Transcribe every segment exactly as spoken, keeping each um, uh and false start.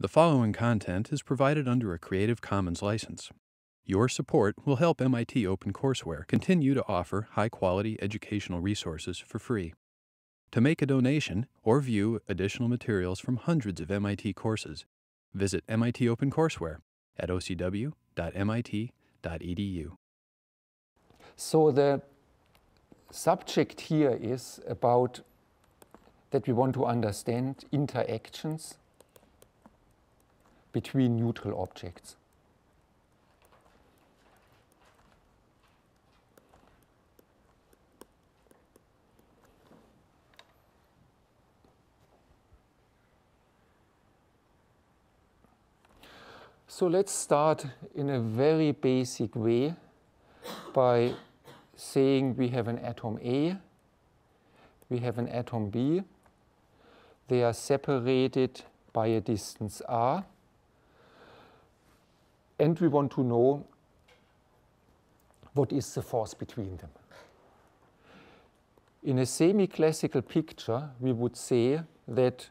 The following content is provided under a Creative Commons license. Your support will help M I T OpenCourseWare continue to offer high-quality educational resources for free. To make a donation or view additional materials from hundreds of M I T courses, visit M I T OpenCourseWare at o c w dot m i t dot e d u. So the subject here is about that we want to understand interactions between neutral objects. So let's start in a very basic way by saying we have an atom A, we have an atom B, they are separated by a distance R. And we want to know what is the force between them. In a semi-classical picture, we would say that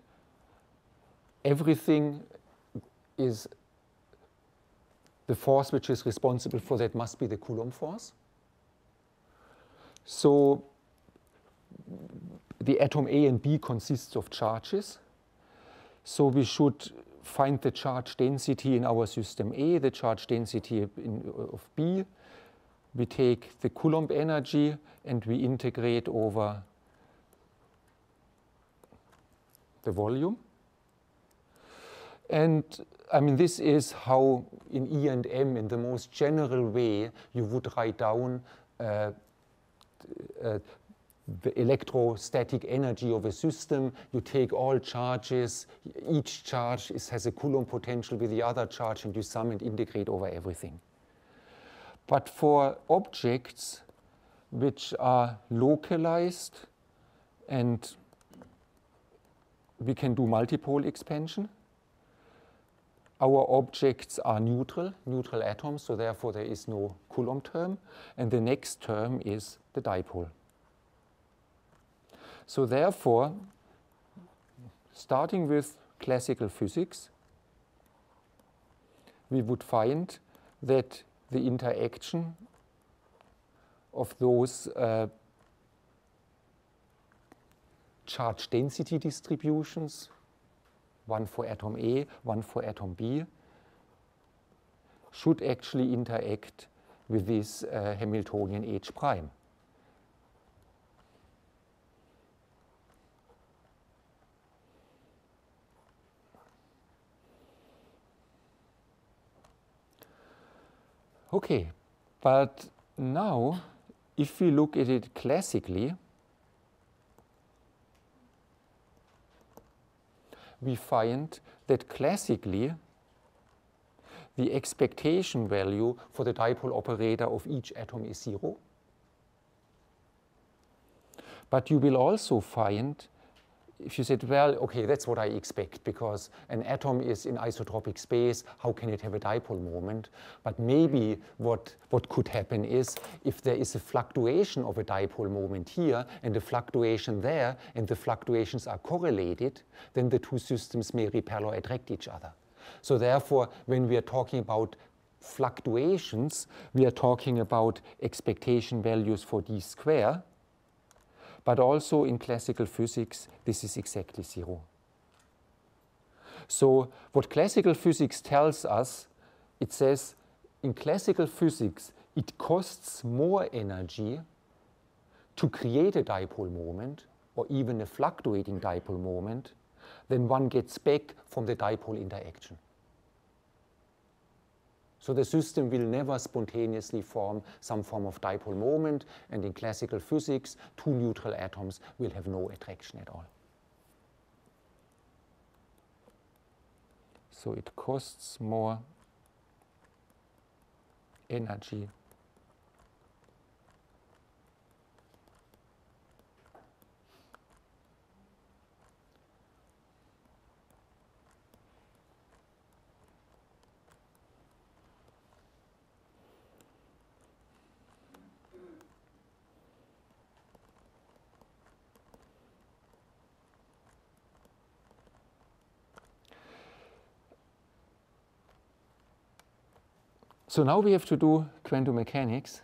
everything is the force which is responsible for that must be the Coulomb force. So the atom A and B consists of charges. So we should find the charge density in our system A, the charge density in, of B. We take the Coulomb energy and we integrate over the volume. And I mean, this is how in E and M, in the most general way, you would write down uh, uh, the electrostatic energy of a system. You take all charges, each charge is, has a Coulomb potential with the other charge, and you sum and integrate over everything. But for objects which are localized, and we can do multipole expansion, our objects are neutral, neutral atoms, so therefore there is no Coulomb term, and the next term is the dipole. So therefore, starting with classical physics, we would find that the interaction of those uh, charge density distributions, one for atom A, one for atom B, should actually interact with this uh, Hamiltonian H prime. Okay, but now, if we look at it classically, we find that classically, the expectation value for the dipole operator of each atom is zero. But you will also find, if you said, well, okay, that's what I expect, because an atom is in isotropic space, how can it have a dipole moment? But maybe what, what could happen is, if there is a fluctuation of a dipole moment here, and a fluctuation there, and the fluctuations are correlated, then the two systems may repel or attract each other. So therefore, when we are talking about fluctuations, we are talking about expectation values for d square. But also in classical physics, this is exactly zero. So what classical physics tells us, it says in classical physics, it costs more energy to create a dipole moment or even a fluctuating dipole moment than one gets back from the dipole interaction. So the system will never spontaneously form some form of dipole moment, and in classical physics, two neutral atoms will have no attraction at all. So it costs more energy So now we have to do quantum mechanics.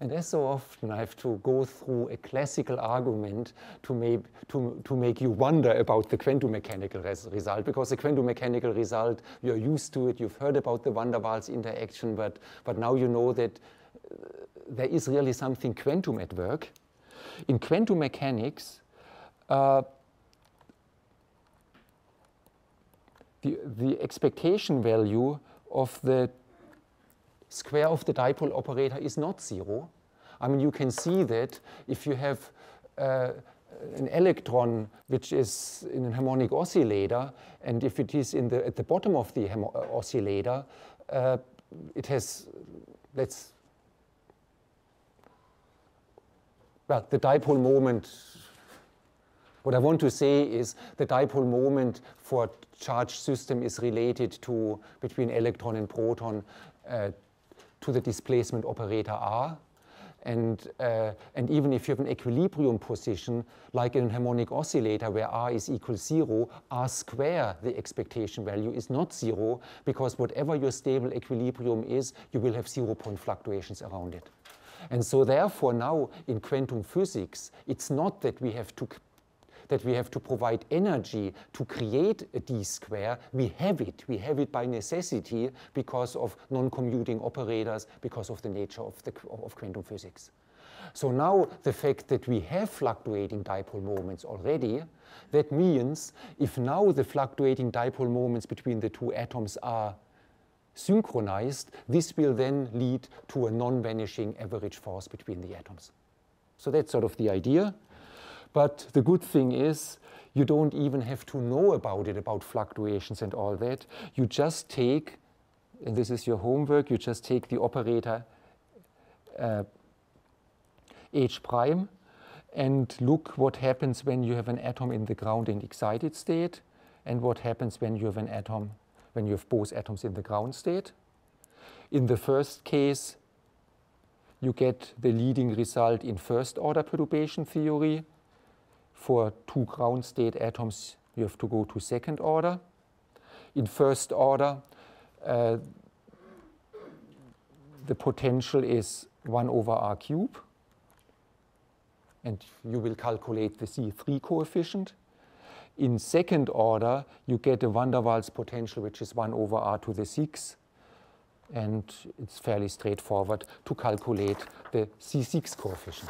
And as so often, I have to go through a classical argument to make, to, to make you wonder about the quantum mechanical res result, because the quantum mechanical result, you're used to it, you've heard about the van der Waals interaction, but, but now you know that uh, there is really something quantum at work. In quantum mechanics, uh, the, the expectation value of the square of the dipole operator is not zero. I mean, you can see that if you have uh, an electron which is in a harmonic oscillator, and if it is in the, at the bottom of the oscillator, uh, it has, let's, well, the dipole moment. What I want to say is the dipole moment for charge system is related to between electron and proton uh, to the displacement operator R. And, uh, and even if you have an equilibrium position, like in a harmonic oscillator where R is equal zero, R square, the expectation value, is not zero, because whatever your stable equilibrium is, you will have zero point fluctuations around it. And so therefore now in quantum physics, it's not that we have to that we have to provide energy to create a d square. We have it. We have it by necessity because of non-commuting operators, because of the nature of, the, of quantum physics. So now the fact that we have fluctuating dipole moments already, that means if now the fluctuating dipole moments between the two atoms are synchronized, this will then lead to a non-vanishing average force between the atoms. So that's sort of the idea. But the good thing is, you don't even have to know about it, about fluctuations and all that. You just take, and this is your homework, you just take the operator uh, H prime and look what happens when you have an atom in the ground and excited state, and what happens when you have an atom, when you have both atoms in the ground state. In the first case, you get the leading result in first order perturbation theory. For two ground state atoms, you have to go to second order. In first order, uh, the potential is one over R cubed. And you will calculate the C three coefficient. In second order, you get a van der Waals potential, which is one over R to the sixth. And it's fairly straightforward to calculate the C six coefficient.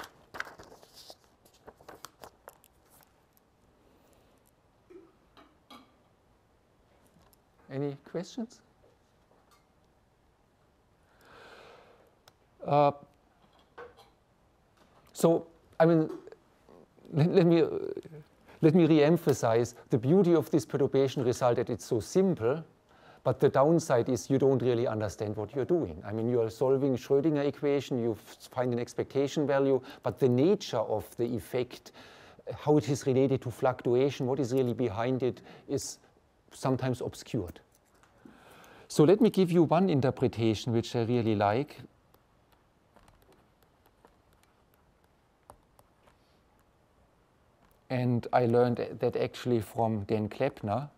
Any questions? Uh, so, I mean, let, let me, let me re-emphasize the beauty of this perturbation result that it's so simple, but the downside is you don't really understand what you're doing. I mean, you are solving Schrödinger equation, you find an expectation value, but the nature of the effect, how it is related to fluctuation, what is really behind it, is sometimes obscured. So let me give you one interpretation which I really like. And I learned that actually from Dan Kleppner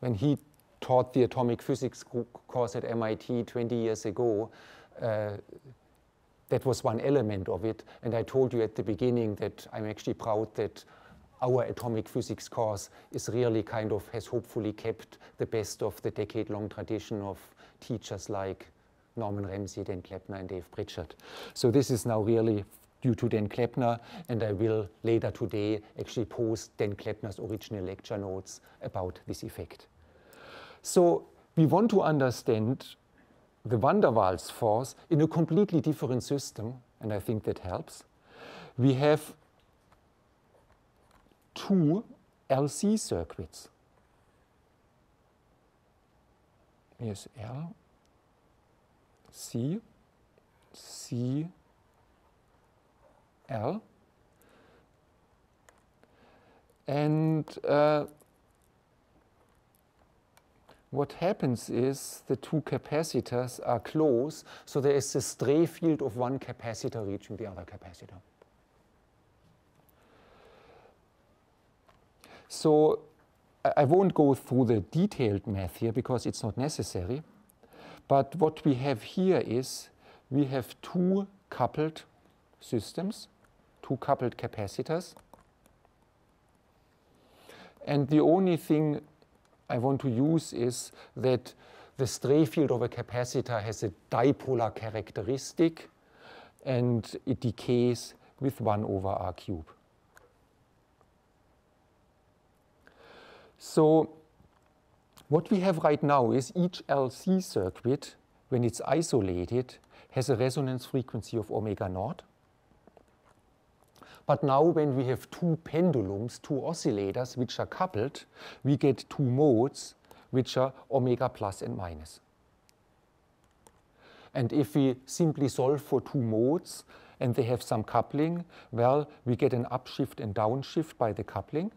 when he taught the atomic physics course at M I T twenty years ago. Uh, that was one element of it. And I told you at the beginning that I'm actually proud that our atomic physics course is really kind of, has hopefully kept the best of the decade-long tradition of teachers like Norman Ramsey, Dan Kleppner, and Dave Pritchard. So this is now really due to Dan Kleppner, and I will later today actually post Dan Kleppner's original lecture notes about this effect. So we want to understand the van der Waals force in a completely different system, and I think that helps. We have two L C circuits. Here's L, C, C, L. And uh, what happens is the two capacitors are close, so there is a stray field of one capacitor reaching the other capacitor. So I won't go through the detailed math here because it's not necessary. But what we have here is we have two coupled systems, two coupled capacitors. And the only thing I want to use is that the stray field of a capacitor has a dipolar characteristic and it decays with one over R cubed. So what we have right now is each L C circuit, when it's isolated, has a resonance frequency of omega naught. But now when we have two pendulums, two oscillators, which are coupled, we get two modes, which are omega plus and minus. And if we simply solve for two modes and they have some coupling, well, we get an upshift and downshift by the coupling.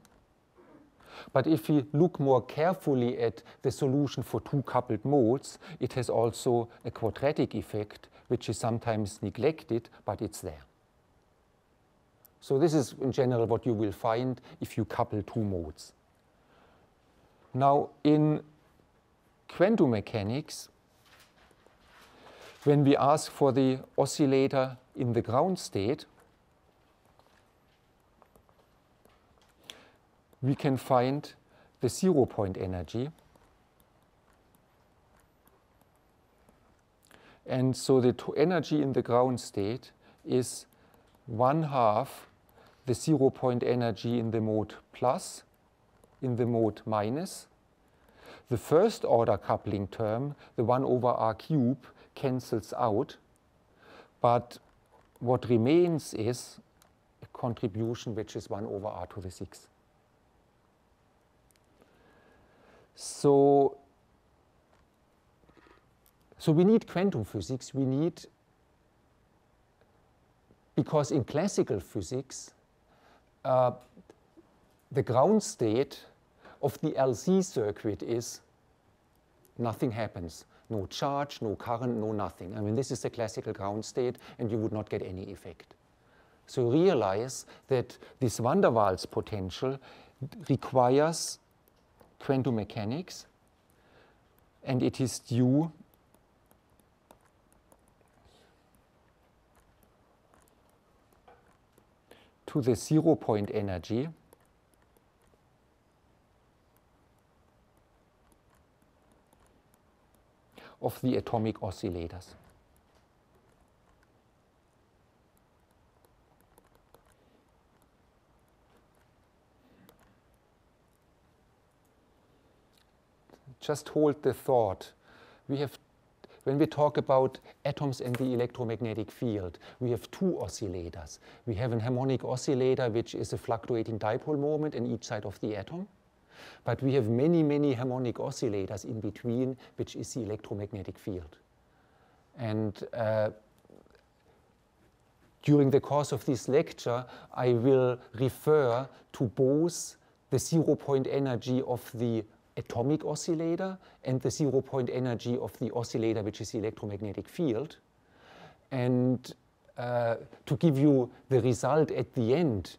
But if we look more carefully at the solution for two coupled modes, it has also a quadratic effect, which is sometimes neglected, but it's there. So this is, in general, what you will find if you couple two modes. Now, in quantum mechanics, when we ask for the oscillator in the ground state, we can find the zero-point energy. And so the energy in the ground state is one half the zero-point energy in the mode plus, in the mode minus. The first-order coupling term, the one over R cubed, cancels out. But what remains is a contribution which is one over R to the sixth. So, so we need quantum physics, we need, because in classical physics, uh, the ground state of the L C circuit is nothing happens. No charge, no current, no nothing. I mean, this is the classical ground state, and you would not get any effect. So you realize that this Van der Waals potential requires quantum mechanics, and it is due to the zero-point energy of the atomic oscillators. Just hold the thought. We have, when we talk about atoms and the electromagnetic field, we have two oscillators. We have an harmonic oscillator, which is a fluctuating dipole moment in each side of the atom. But we have many, many harmonic oscillators in between, which is the electromagnetic field. And uh, during the course of this lecture, I will refer to both the zero-point energy of the atomic oscillator and the zero-point energy of the oscillator, which is the electromagnetic field. And uh, to give you the result at the end,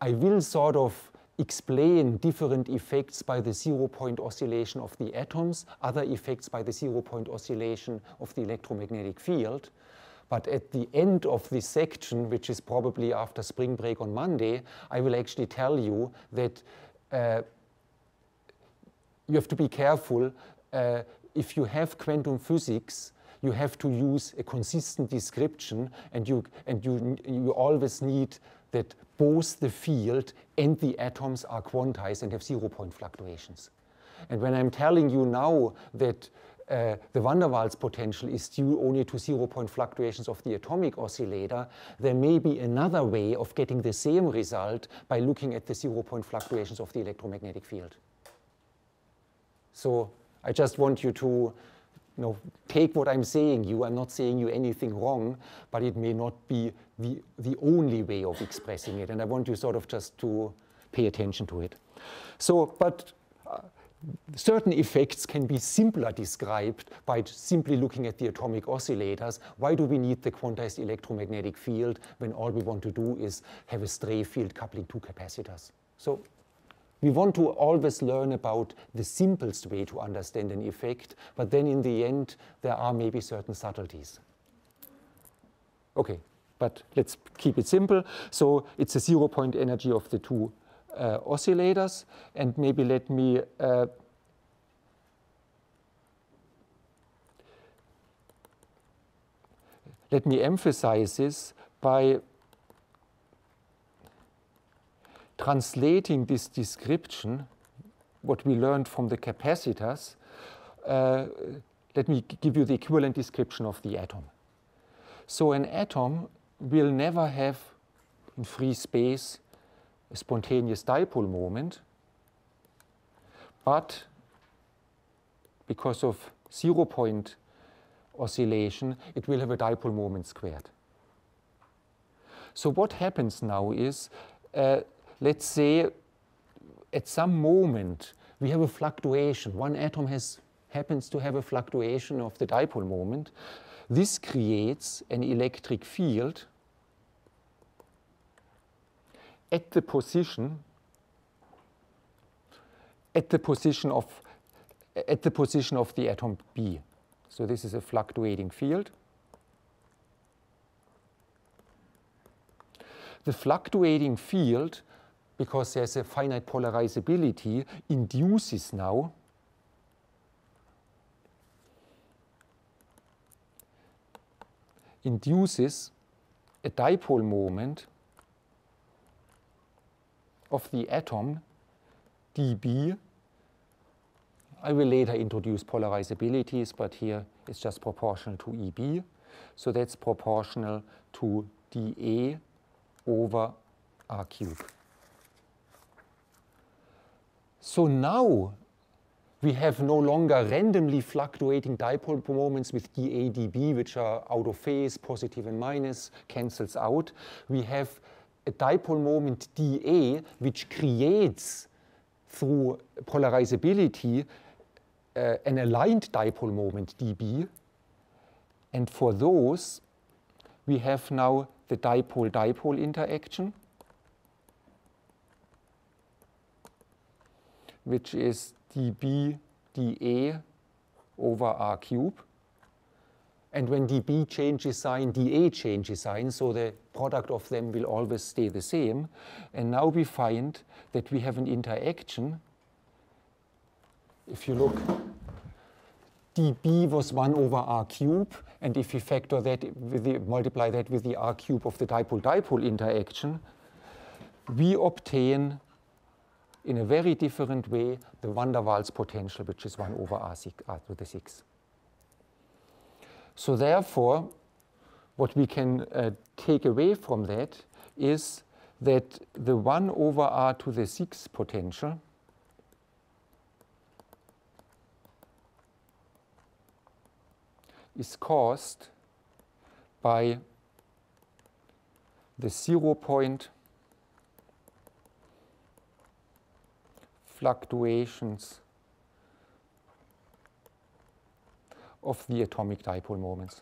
I will sort of explain different effects by the zero-point oscillation of the atoms, other effects by the zero-point oscillation of the electromagnetic field. But at the end of this section, which is probably after spring break on Monday, I will actually tell you that uh, you have to be careful. Uh, if you have quantum physics, you have to use a consistent description, and you and you you always need that both the field and the atoms are quantized and have zero-point fluctuations. And when I'm telling you now that uh, the Van der Waals potential is due only to zero-point fluctuations of the atomic oscillator, there may be another way of getting the same result by looking at the zero-point fluctuations of the electromagnetic field. So I just want you to, you know, take what I'm saying you. I'm not saying you anything wrong, but it may not be the, the only way of expressing it. And I want you sort of just to pay attention to it. So, but uh, certain effects can be simpler described by simply looking at the atomic oscillators. Why do we need the quantized electromagnetic field when all we want to do is have a stray field coupling two capacitors? So We want to always learn about the simplest way to understand an effect, but then in the end, there are maybe certain subtleties. Okay, but let's keep it simple. So it's a zero point energy of the two uh, oscillators, and maybe let me uh, let me emphasize this by translating this description, what we learned from the capacitors. Uh, let me give you the equivalent description of the atom. So an atom will never have, in free space, a spontaneous dipole moment. But because of zero-point oscillation, it will have a dipole moment squared. So what happens now is, uh, let's say at some moment, we have a fluctuation. One atom has, happens to have a fluctuation of the dipole moment. This creates an electric field at the position at the position of at the position of the atom B. So this is a fluctuating field. The fluctuating field, because there's a finite polarizability, induces now induces a dipole moment of the atom d B. I will later introduce polarizabilities, but here it's just proportional to E B. So that's proportional to dA over R cubed. So now we have no longer randomly fluctuating dipole moments with dA, dB, which are out of phase, positive and minus, cancels out. We have a dipole moment dA, which creates, through polarizability, uh, an aligned dipole moment dB. And for those, we have now the dipole-dipole interaction, which is dB dA over R cube. And when dB changes sign, dA changes sign, so the product of them will always stay the same. And now we find that we have an interaction. If you look, dB was one over R cube, and if we factor that, with the, multiply that with the R cube of the dipole-dipole interaction, we obtain, in a very different way, the Van der Waals potential, which is one over r, r to the six. So therefore, what we can uh, take away from that is that the one over r to the six potential is caused by the zero point fluctuations of the atomic dipole moments.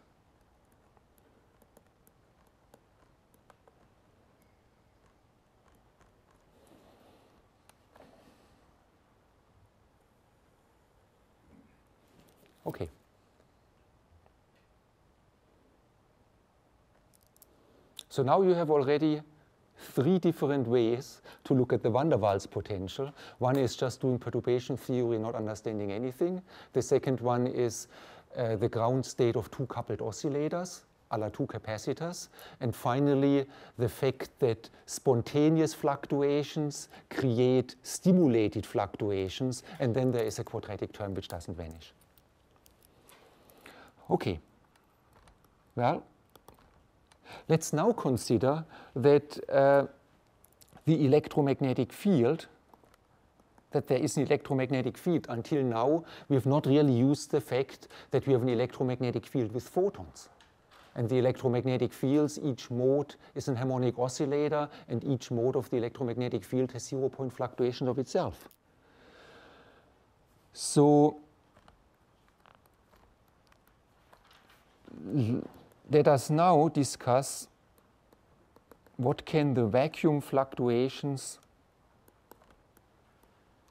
Okay. So now you have already three different ways to look at the Van der Waals potential. One is just doing perturbation theory, not understanding anything. The second one is uh, the ground state of two coupled oscillators, a la two capacitors. And finally, the fact that spontaneous fluctuations create stimulated fluctuations, and then there is a quadratic term which doesn't vanish. Okay. Well, let's now consider that uh, the electromagnetic field, that there is an electromagnetic field. Until now, we have not really used the fact that we have an electromagnetic field with photons. And the electromagnetic fields, each mode is an harmonic oscillator, and each mode of the electromagnetic field has zero-point fluctuations of itself. So let us now discuss what can the vacuum fluctuations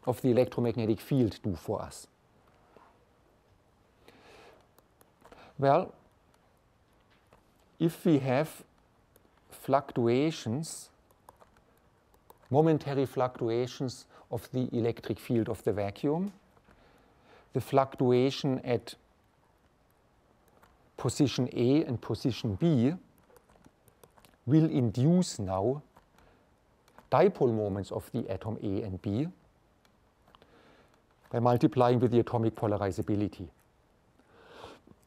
of the electromagnetic field do for us? Well, if we have fluctuations, momentary fluctuations of the electric field of the vacuum, the fluctuation at position A and position B will induce now dipole moments of the atom A and B by multiplying with the atomic polarizability.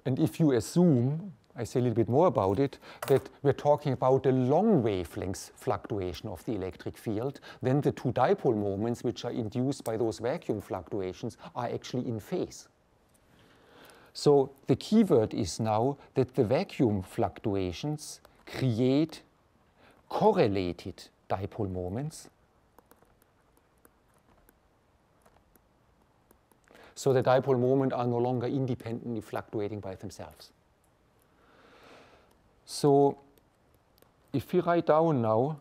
And if you assume, I say a little bit more about it, that we're talking about the long wavelength fluctuation of the electric field, then the two dipole moments which are induced by those vacuum fluctuations are actually in phase. So the key word is now that the vacuum fluctuations create correlated dipole moments. So the dipole moments are no longer independently fluctuating by themselves. So if we write down now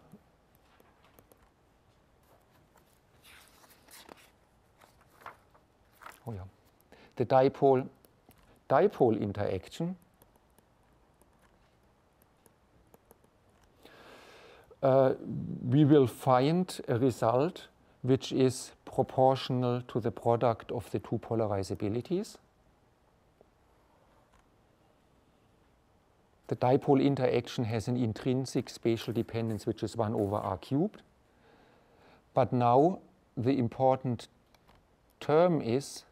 oh yeah, the dipole dipole interaction, uh, we will find a result which is proportional to the product of the two polarizabilities. The dipole interaction has an intrinsic spatial dependence, which is one over r cubed. But now the important term is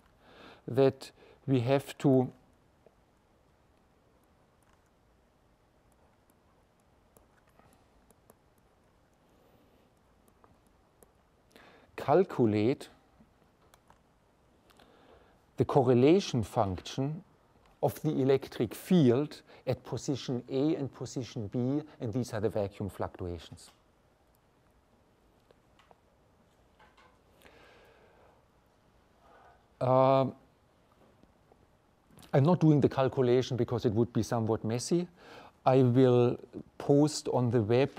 that we have to calculate the correlation function of the electric field at position A and position B, and these are the vacuum fluctuations. Uh, I'm not doing the calculation because it would be somewhat messy. I will post on the web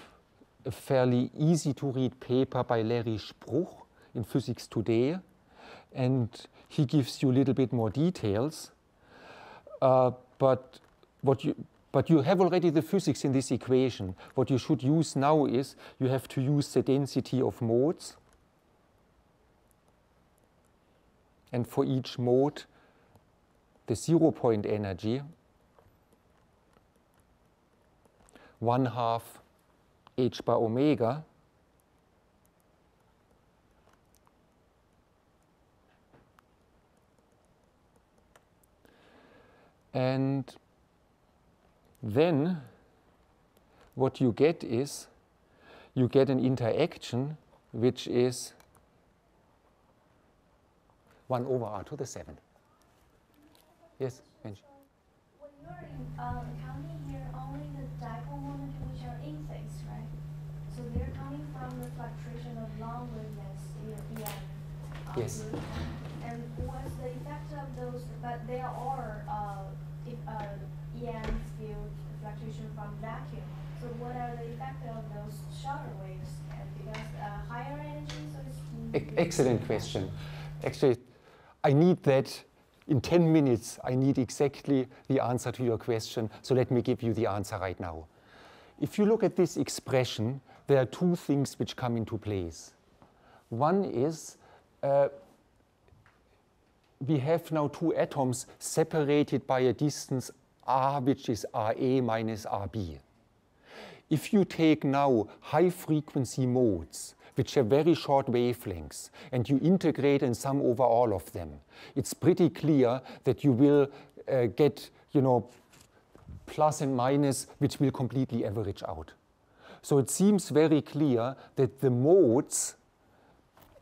a fairly easy to read paper by Larry Spruch in Physics Today, and he gives you a little bit more details. Uh, but, what you, but you have already the physics in this equation. What you should use now is you have to use the density of modes. And for each mode, the zero point energy, one half h bar omega, and then what you get is you get an interaction which is one over r to the seven. Yes, Angie? When you're uh, counting here, only the dipole moments which are in phase, right? So they're coming from the fluctuation of long wavelengths. Uh, yes. And what's the effect of those? But there are uh, If, uh, E M field fluctuation from vacuum. So what are the effects of those shorter waves? And because uh, higher energy, so it's... E excellent question. Actually, I need that in ten minutes. I need exactly the answer to your question. So let me give you the answer right now. If you look at this expression, there are two things which come into place. One is uh, we have now two atoms separated by a distance r, which is Ra minus Rb. If you take now high-frequency modes, which have very short wavelengths, and you integrate and sum over all of them, it's pretty clear that you will uh, get, you know, plus and minus, which will completely average out. So it seems very clear that the modes,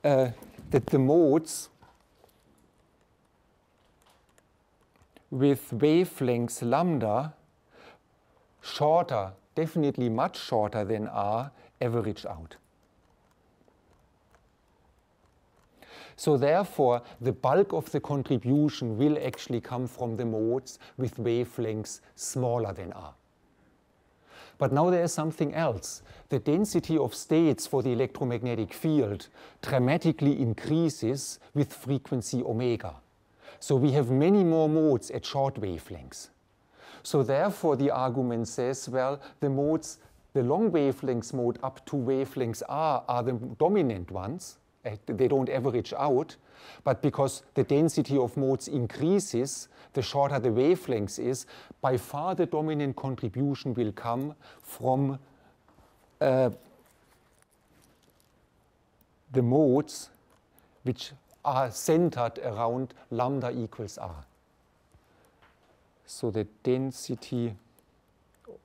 uh, that the modes, with wavelengths lambda shorter, definitely much shorter than r, average out. So therefore, the bulk of the contribution will actually come from the modes with wavelengths smaller than r. But now there is something else. The density of states for the electromagnetic field dramatically increases with frequency omega. So we have many more modes at short wavelengths. So therefore the argument says, well, the modes, the long wavelengths mode up to wavelengths R are the dominant ones. They don't average out, but because the density of modes increases, the shorter the wavelength is, by far the dominant contribution will come from uh, the modes which are centered around lambda equals R. So the density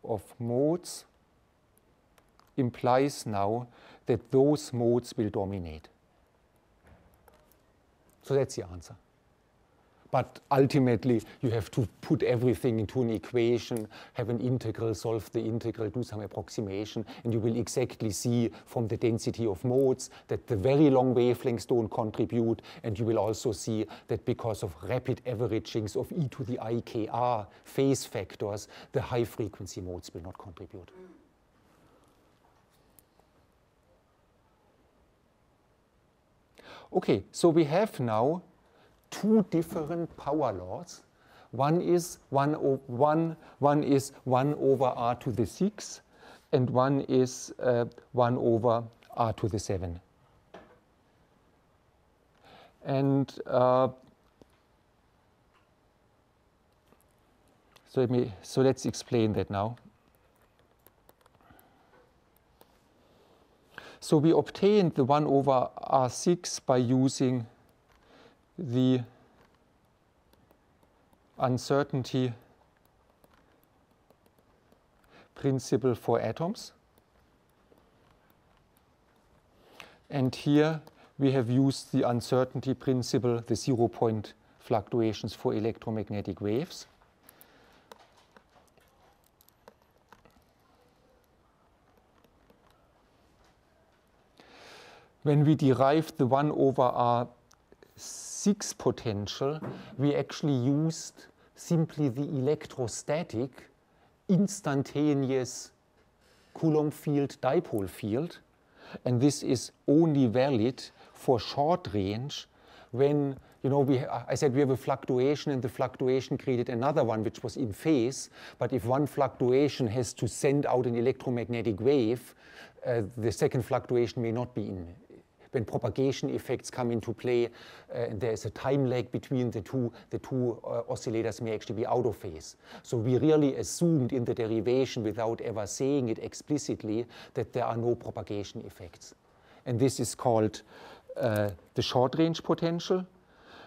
of modes implies now that those modes will dominate. So that's the answer. But ultimately, you have to put everything into an equation, have an integral, solve the integral, do some approximation, and you will exactly see from the density of modes that the very long wavelengths don't contribute, and you will also see that because of rapid averagings of e to the ikr phase factors, the high frequency modes will not contribute. Okay, so we have now two different power laws. One is one, one, one is one over r to the six, and one is uh, one over r to the seven. And uh, so let me so let's explain that now. So we obtained the one over R six by using the uncertainty principle for atoms. And here we have used the uncertainty principle, the zero-point fluctuations for electromagnetic waves. When we derived the one over R six potential, we actually used simply the electrostatic instantaneous Coulomb field, dipole field. And this is only valid for short range when, you know, we, I said we have a fluctuation and the fluctuation created another one which was in phase. But if one fluctuation has to send out an electromagnetic wave, uh, the second fluctuation may not be in. When propagation effects come into play, uh, and there is a time lag between the two, the two uh, oscillators may actually be out of phase. So we really assumed in the derivation, without ever saying it explicitly, that there are no propagation effects. And this is called uh, the short-range potential.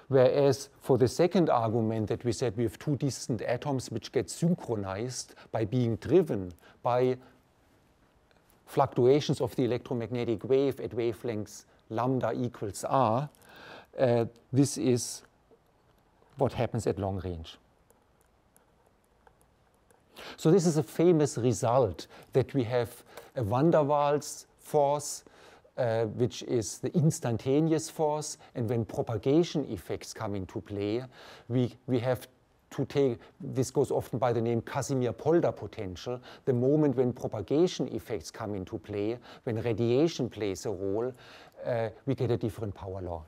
Whereas for the second argument that we said we have two distant atoms which get synchronized by being driven by fluctuations of the electromagnetic wave at wavelengths lambda equals r, uh, this is what happens at long range. So this is a famous result that we have a Van der Waals force, uh, which is the instantaneous force, and when propagation effects come into play, we, we have to take, this goes often by the name Casimir-Polder potential, the moment when propagation effects come into play, when radiation plays a role, uh, we get a different power law.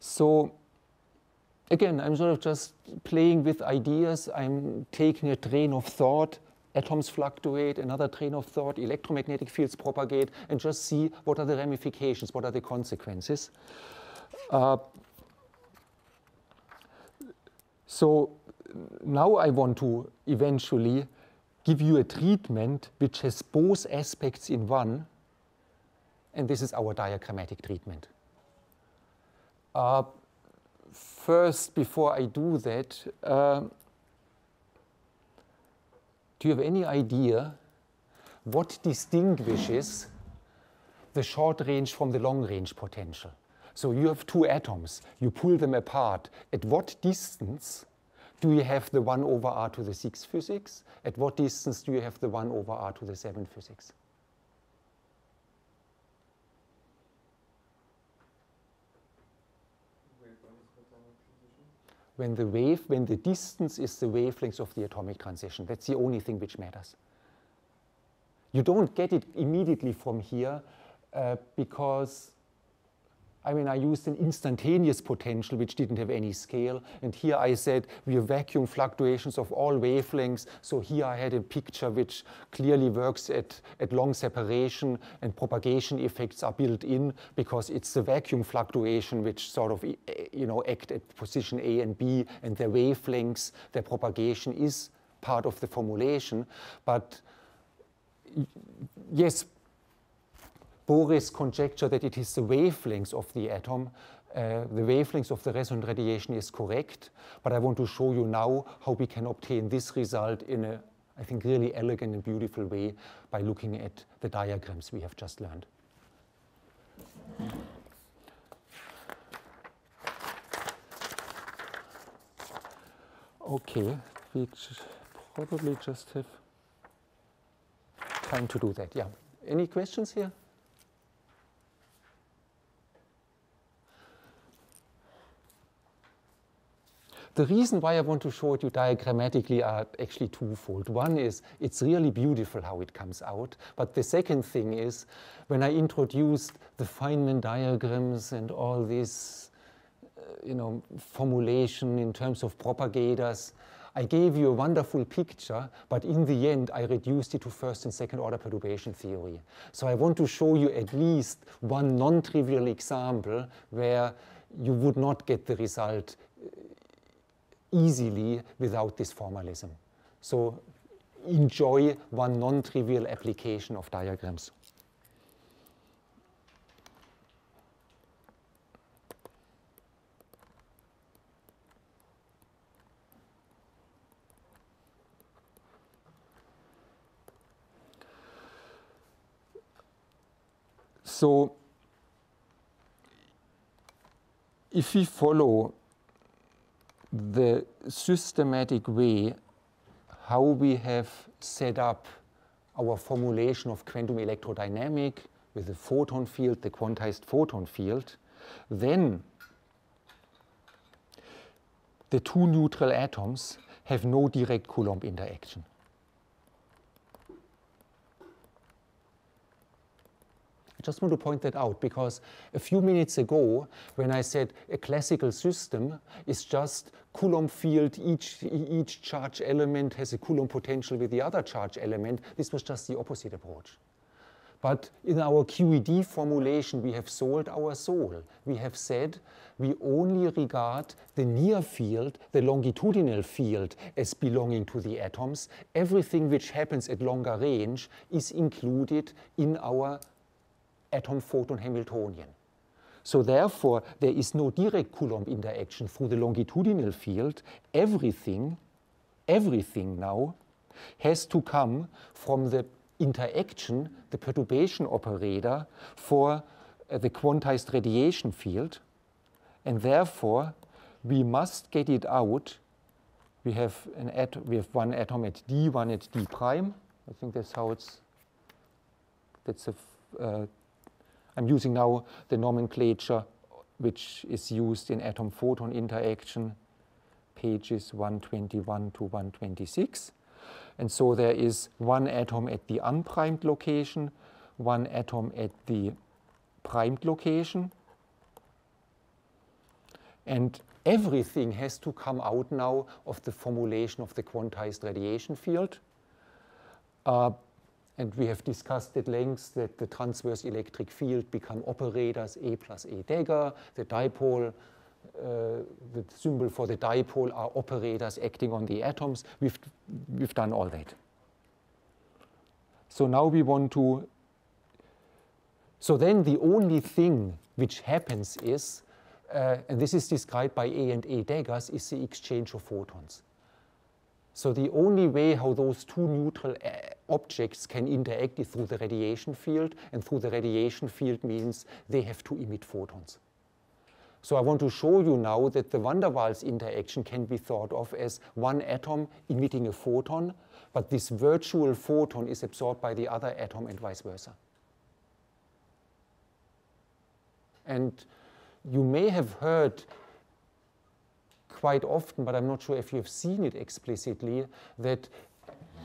So, again, I'm sort of just playing with ideas, I'm taking a train of thought. Atoms fluctuate, another train of thought, electromagnetic fields propagate, and just see what are the ramifications, what are the consequences. Uh, so now I want to eventually give you a treatment which has both aspects in one, and this is our diagrammatic treatment. Uh, first, before I do that, uh, do you have any idea what distinguishes the short range from the long range potential? So you have two atoms, you pull them apart. At what distance do you have the one over r to the six physics? At what distance do you have the one over r to the seven physics? when the wave, when the distance is the wavelength of the atomic transition. That's the only thing which matters. You don't get it immediately from here uh, because, I mean, I used an instantaneous potential which didn't have any scale, and here I said we have vacuum fluctuations of all wavelengths, so here I had a picture which clearly works at, at long separation, and propagation effects are built in because it's the vacuum fluctuation which sort of, you know, act at position A and B, and their wavelengths, their propagation is part of the formulation. But yes, Boris conjectured that it is the wavelength of the atom. Uh, the wavelength of the resonant radiation is correct, but I want to show you now how we can obtain this result in a, I think, really elegant and beautiful way by looking at the diagrams we have just learned. Okay, we probably just have time to do that, yeah. Any questions here? The reason why I want to show it you diagrammatically are actually twofold. One is it's really beautiful how it comes out, but the second thing is when I introduced the Feynman diagrams and all this, uh, you know, formulation in terms of propagators, I gave you a wonderful picture, but in the end I reduced it to first and second order perturbation theory. So I want to show you at least one non-trivial example where you would not get the result easily without this formalism. So enjoy one non-trivial application of diagrams. So if we follow the systematic way how we have set up our formulation of quantum electrodynamic with the photon field, the quantized photon field, then the two neutral atoms have no direct Coulomb interaction. I just want to point that out because a few minutes ago when I said a classical system is just Coulomb field, each, each charge element has a Coulomb potential with the other charge element, this was just the opposite approach. But in our Q E D formulation we have sold our soul. We have said we only regard the near field, the longitudinal field, as belonging to the atoms. Everything which happens at longer range is included in our atom-photon Hamiltonian. So therefore, there is no direct Coulomb interaction through the longitudinal field. Everything, everything now has to come from the interaction, the perturbation operator for uh, the quantized radiation field. And therefore, we must get it out. We have, an at we have one atom at D, one at D prime. I think that's how it's, that's a, uh, I'm using now the nomenclature which is used in atom-photon interaction, pages one twenty-one to one twenty-six. And so there is one atom at the unprimed location, one atom at the primed location. And everything has to come out now of the formulation of the quantized radiation field. Uh, And we have discussed at length that the transverse electric field become operators A plus A dagger, the dipole, uh, the symbol for the dipole are operators acting on the atoms. We've, we've done all that. So now we want to, so then the only thing which happens is, uh, and this is described by A and A daggers, is the exchange of photons. So the only way how those two neutral objects can interact is through the radiation field, and through the radiation field means they have to emit photons. So I want to show you now that the Van der Waals interaction can be thought of as one atom emitting a photon, but this virtual photon is absorbed by the other atom and vice versa. And you may have heard quite often, but I'm not sure if you've seen it explicitly, that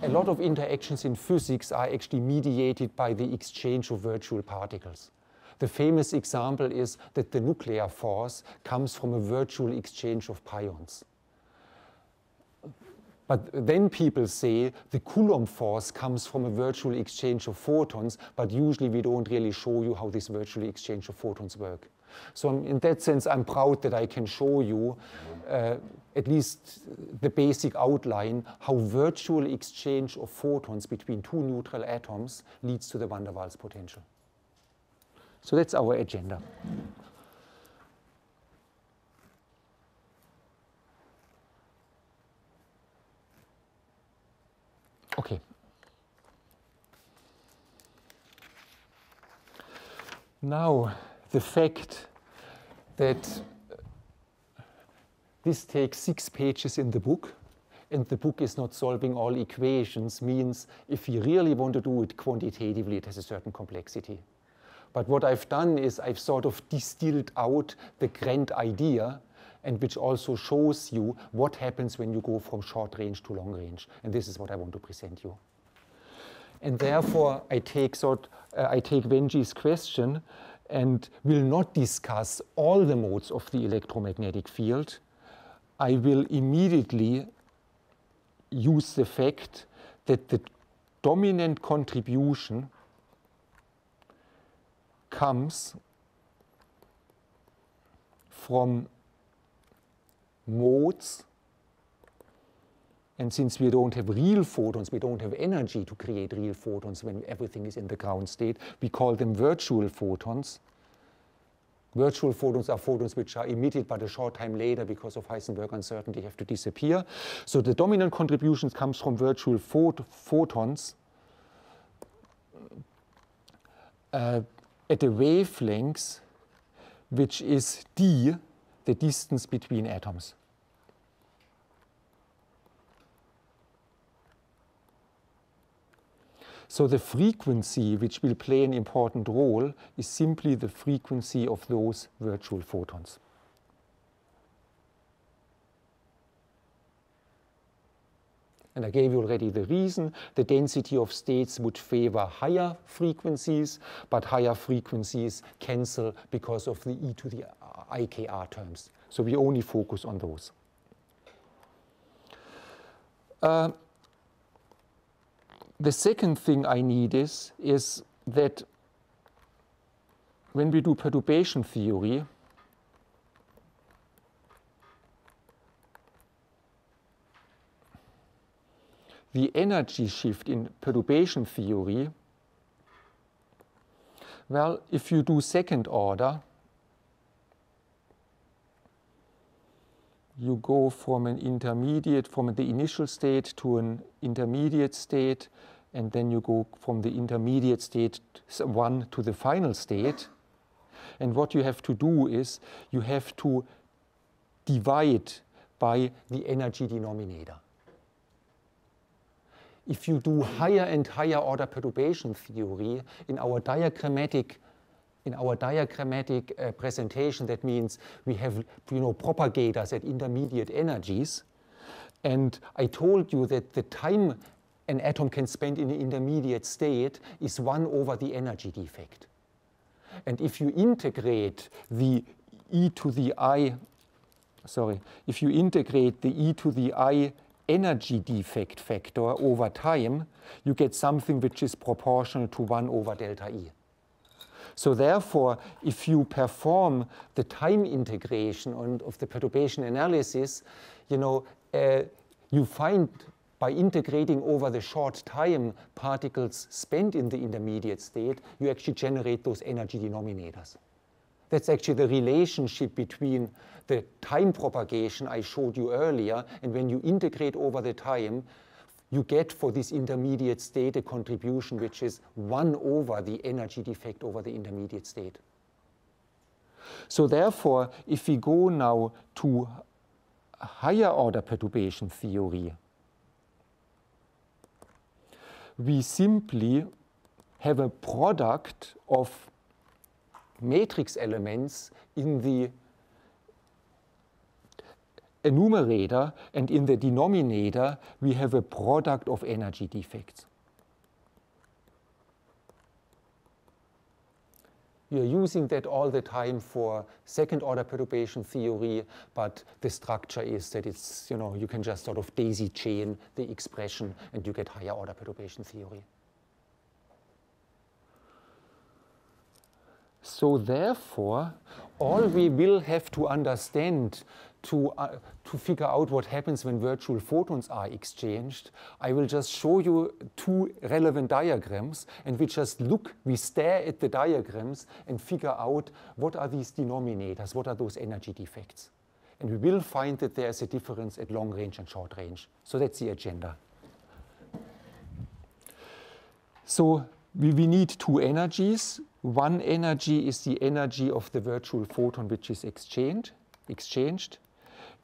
a lot of interactions in physics are actually mediated by the exchange of virtual particles. The famous example is that the nuclear force comes from a virtual exchange of pions. But then people say the Coulomb force comes from a virtual exchange of photons, but usually we don't really show you how this virtual exchange of photons work. So I'm, in that sense, I'm proud that I can show you uh, at least the basic outline how virtual exchange of photons between two neutral atoms leads to the Van der Waals potential. So that's our agenda. Okay. Now, the fact that this takes six pages in the book, and the book is not solving all equations, means if you really want to do it quantitatively, it has a certain complexity. But what I've done is I've sort of distilled out the grand idea, and which also shows you what happens when you go from short range to long range. And this is what I want to present you. And therefore, I take, sort, uh, I take Venji's question and will not discuss all the modes of the electromagnetic field. I will immediately use the fact that the dominant contribution comes from modes, and since we don't have real photons, we don't have energy to create real photons when everything is in the ground state, we call them virtual photons. Virtual photons are photons which are emitted, but a short time later, because of Heisenberg uncertainty, have to disappear. So the dominant contribution comes from virtual phot photons uh, at a wavelength which is d, the distance between atoms. So the frequency which will play an important role is simply the frequency of those virtual photons. And I gave you already the reason. The density of states would favor higher frequencies, but higher frequencies cancel because of the e to the I K R terms. So we only focus on those. Uh, the second thing I need is, is that when we do perturbation theory, the energy shift in perturbation theory, well, if you do second order, you go from an intermediate, from the initial state to an intermediate state, and then you go from the intermediate state one to the final state. And what you have to do is you have to divide by the energy denominator. If you do higher and higher order perturbation theory, in our diagrammatic, in our diagrammatic uh, presentation, that means we have, you know, propagators at intermediate energies. And I told you that the time an atom can spend in an intermediate state is one over the energy defect. And if you integrate the e to the I, sorry, if you integrate the e to the I energy defect factor over time, you get something which is proportional to one over delta E. So therefore, if you perform the time integration on, of the perturbation analysis, you know, uh, you find by integrating over the short time particles spent in the intermediate state, you actually generate those energy denominators. That's actually the relationship between the time propagation I showed you earlier, and when you integrate over the time, you get for this intermediate state a contribution which is one over the energy defect over the intermediate state. So therefore, if we go now to higher order perturbation theory, we simply have a product of matrix elements in the numerator, and in the denominator, we have a product of energy defects. We are using that all the time for second-order perturbation theory, but the structure is that it's, you know, you can just sort of daisy chain the expression and you get higher-order perturbation theory. So therefore, all we will have to understand to, uh, to figure out what happens when virtual photons are exchanged, I will just show you two relevant diagrams, and we just look, we stare at the diagrams and figure out what are these denominators, what are those energy defects. And we will find that there is a difference at long range and short range. So that's the agenda. So we, we need two energies. One energy is the energy of the virtual photon which is exchanged, exchanged.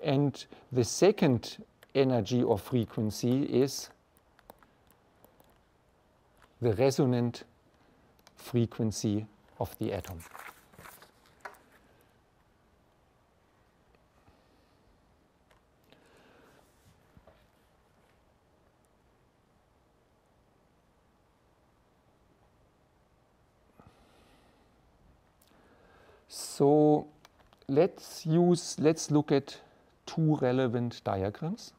And the second energy or frequency is the resonant frequency of the atom. So let's use, let's look at two relevant diagrams.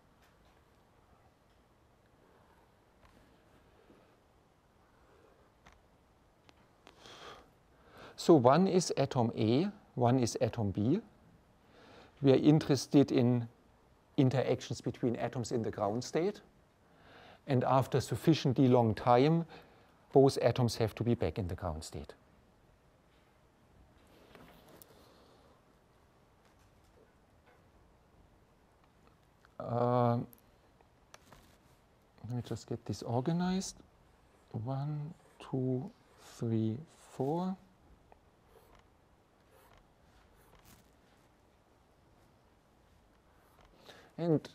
So one is atom A, one is atom B. We are interested in interactions between atoms in the ground state. And after sufficiently long time, both atoms have to be back in the ground state. Uh, let me just get this organized. One, two, three, four. And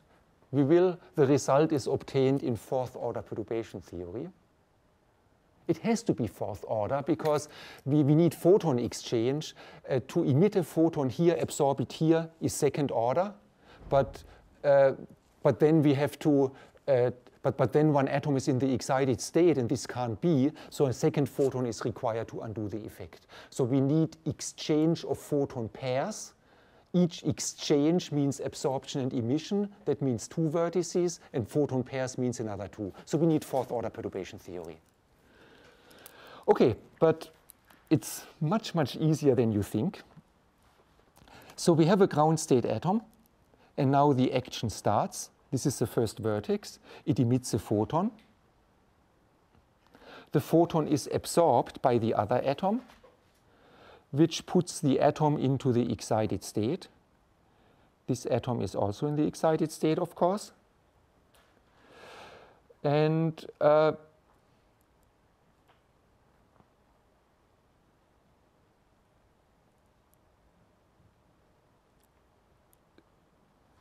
we will, the result is obtained in fourth order perturbation theory. It has to be fourth order because we, we need photon exchange. Uh, to emit a photon here, absorb it here is second order, but Uh, but then we have to, uh, but, but then one atom is in the excited state and this can't be, so a second photon is required to undo the effect. So we need exchange of photon pairs. Each exchange means absorption and emission, that means two vertices, and photon pairs means another two. So we need fourth order perturbation theory. Okay, but it's much, much easier than you think. So we have a ground state atom. And now the action starts. This is the first vertex. It emits a photon. The photon is absorbed by the other atom, which puts the atom into the excited state. This atom is also in the excited state, of course. And uh,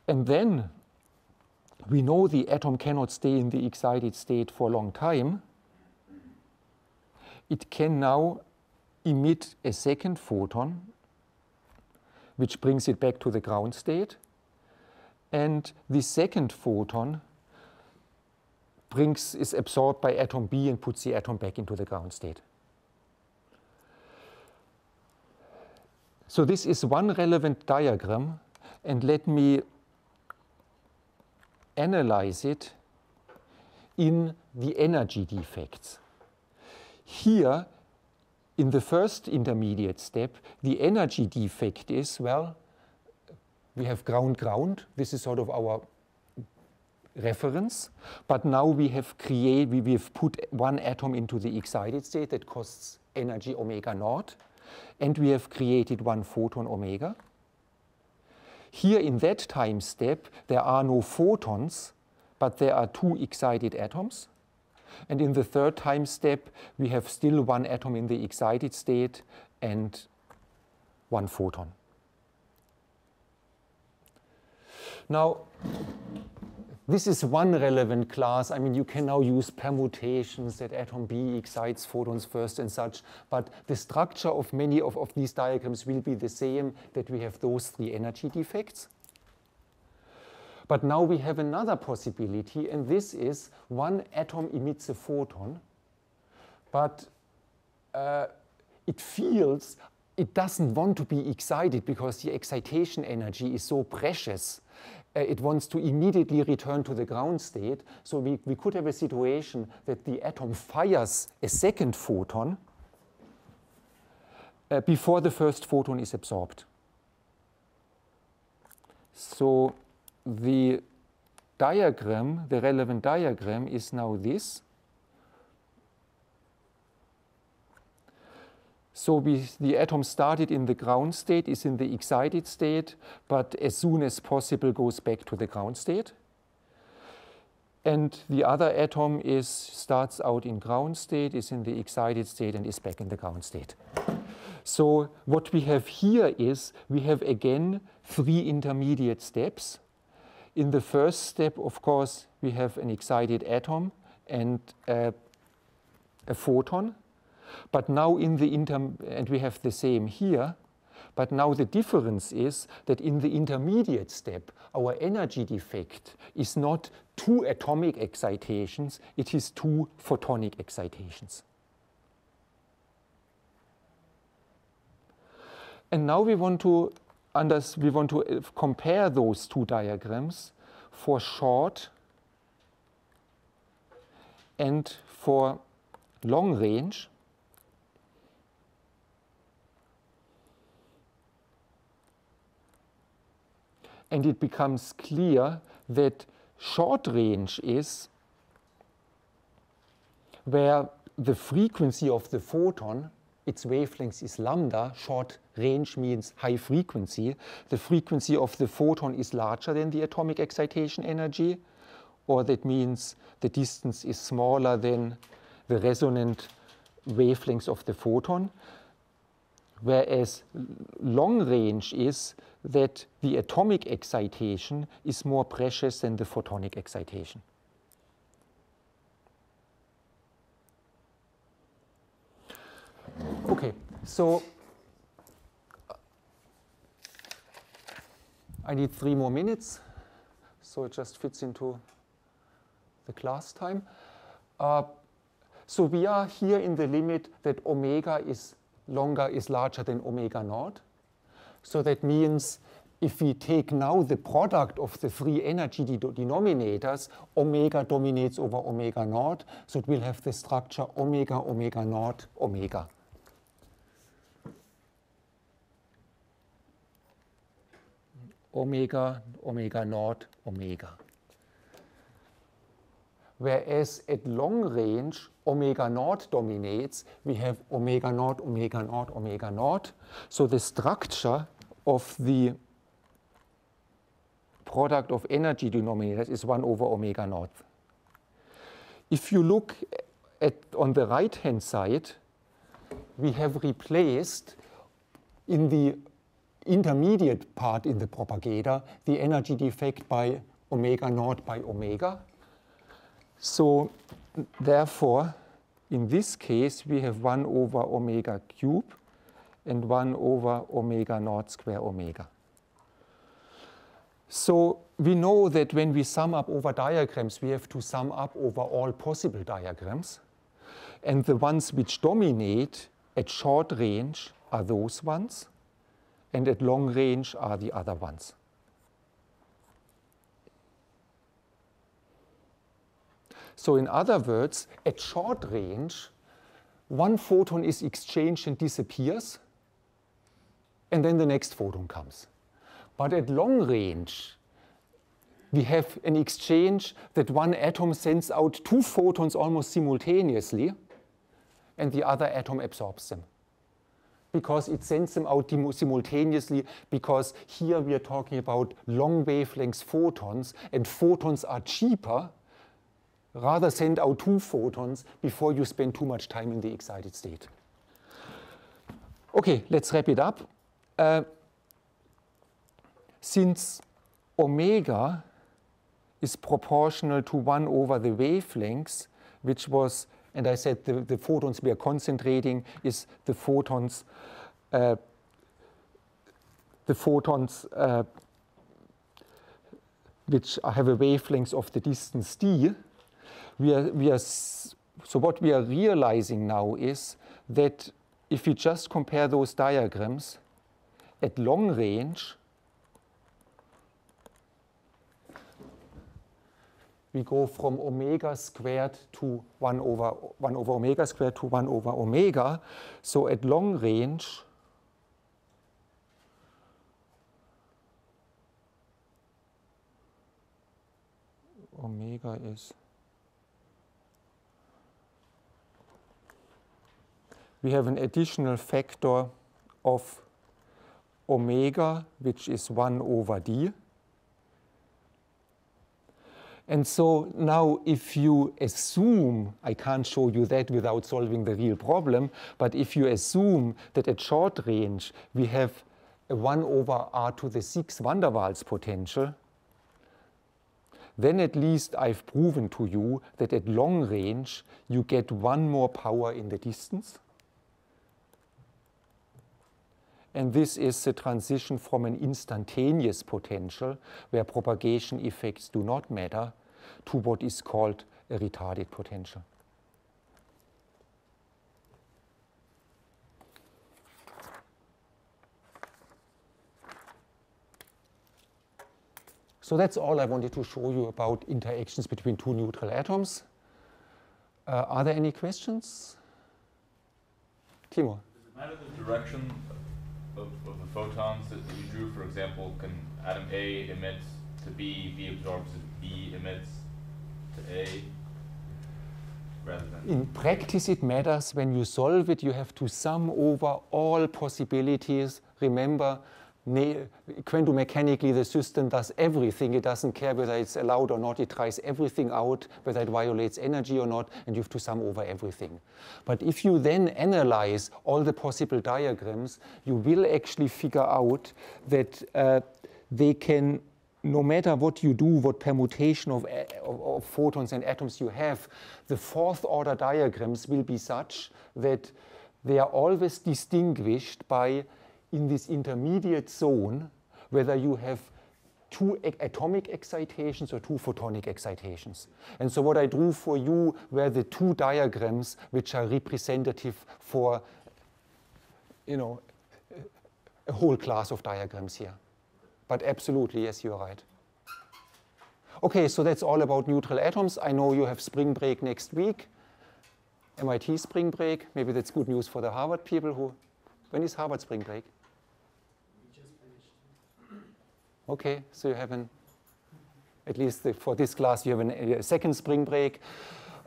And then we know the atom cannot stay in the excited state for a long time. It can now emit a second photon, which brings it back to the ground state. And the second photon brings, is absorbed by atom B and puts the atom back into the ground state. So this is one relevant diagram. And let me analyze it in the energy defects. Here, in the first intermediate step, the energy defect is, well, we have ground-ground. This is sort of our reference. But now we have created, we have put one atom into the excited state that costs energy omega naught. And we have created one photon omega. Here in that time step, there are no photons, but there are two excited atoms. And in the third time step, we have still one atom in the excited state and one photon. Now, this is one relevant class. I mean, you can now use permutations that atom B excites photons first and such, but the structure of many of, of these diagrams will be the same, that we have those three energy defects. But now we have another possibility, and this is one atom emits a photon, but uh, it feels it doesn't want to be excited because the excitation energy is so precious. Uh, it wants to immediately return to the ground state. So we, we could have a situation that the atom fires a second photon uh, before the first photon is absorbed. So the diagram, the relevant diagram is now this. So we, the atom started in the ground state, is in the excited state, but as soon as possible goes back to the ground state. And the other atom is starts out in ground state, is in the excited state, and is back in the ground state. So what we have here is we have again three intermediate steps. In the first step, of course, we have an excited atom and a, a photon. But now in the inter and we have the same here, but now the difference is that in the intermediate step, our energy defect is not two atomic excitations, it is two photonic excitations. And now we want to we want to compare those two diagrams for short and for long range. And it becomes clear that short range is where the frequency of the photon, its wavelength is lambda. Short range means high frequency. The frequency of the photon is larger than the atomic excitation energy, or that means the distance is smaller than the resonant wavelengths of the photon. Whereas long range is that the atomic excitation is more precious than the photonic excitation. Okay, so I need three more minutes, so it just fits into the class time. Uh, so we are here in the limit that omega is longer is larger than omega naught. So that means if we take now the product of the three energy de denominators, omega dominates over omega naught, so it will have the structure omega, omega naught, omega. Omega, omega naught, omega. Whereas at long range, omega naught dominates. We have omega naught, omega naught, omega naught. So the structure of the product of energy denominators is one over omega naught. If you look at on the right-hand side, we have replaced in the intermediate part in the propagator the energy defect by omega naught by omega. So therefore, in this case, we have one over omega cube and one over omega naught square omega. So we know that when we sum up over diagrams, we have to sum up over all possible diagrams. And the ones which dominate at short range are those ones, and at long range are the other ones. So in other words, at short range, one photon is exchanged and disappears, and then the next photon comes. But at long range, we have an exchange that one atom sends out two photons almost simultaneously, and the other atom absorbs them. Because it sends them out simultaneously, because here we are talking about long wavelength photons, and photons are cheaper. Rather send out two photons before you spend too much time in the excited state. Okay, let's wrap it up. Uh, since omega is proportional to one over the wavelengths, which was, and I said the, the photons we are concentrating is the photons, uh, the photons, uh, which have a wavelength of the distance d, we are, we are, so what we are realizing now is that if we just compare those diagrams at long range, we go from omega squared to one over, one over omega squared to one over omega. So at long range, omega is, we have an additional factor of omega, which is one over d. And so now if you assume, I can't show you that without solving the real problem, but if you assume that at short range we have a one over r to the six Van der Waals potential, then at least I've proven to you that at long range you get one more power in the distance. And this is the transition from an instantaneous potential, where propagation effects do not matter, to what is called a retarded potential. So that's all I wanted to show you about interactions between two neutral atoms. Uh, are there any questions? Timo. Does it matter the direction Of, of the photons that you drew, for example, can atom A emits to B, B absorbs to B, emits to A, rather than... In practice, it matters. When you solve it, you have to sum over all possibilities. Remember, quantum mechanically, the system does everything. It doesn't care whether it's allowed or not. It tries everything out, whether it violates energy or not, and you have to sum over everything. But if you then analyze all the possible diagrams, you will actually figure out that uh, they can, no matter what you do, what permutation of, of, of photons and atoms you have, the fourth order diagrams will be such that they are always distinguished by, in this intermediate zone, whether you have two atomic excitations or two photonic excitations. And so what I drew for you were the two diagrams which are representative for, you know, a whole class of diagrams here. But absolutely, yes, you're right. Okay, so that's all about neutral atoms. I know you have spring break next week, M I T spring break. Maybe that's good news for the Harvard people who... When is Harvard spring break? Okay, so you have an, at least for this class, you have an, a second spring break.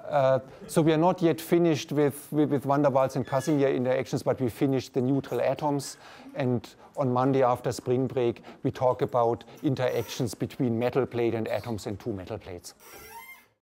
Uh, so we are not yet finished with, with, with Van der Waals and Casimir interactions, but we finished the neutral atoms. And on Monday after spring break, we talk about interactions between metal plate and atoms and two metal plates.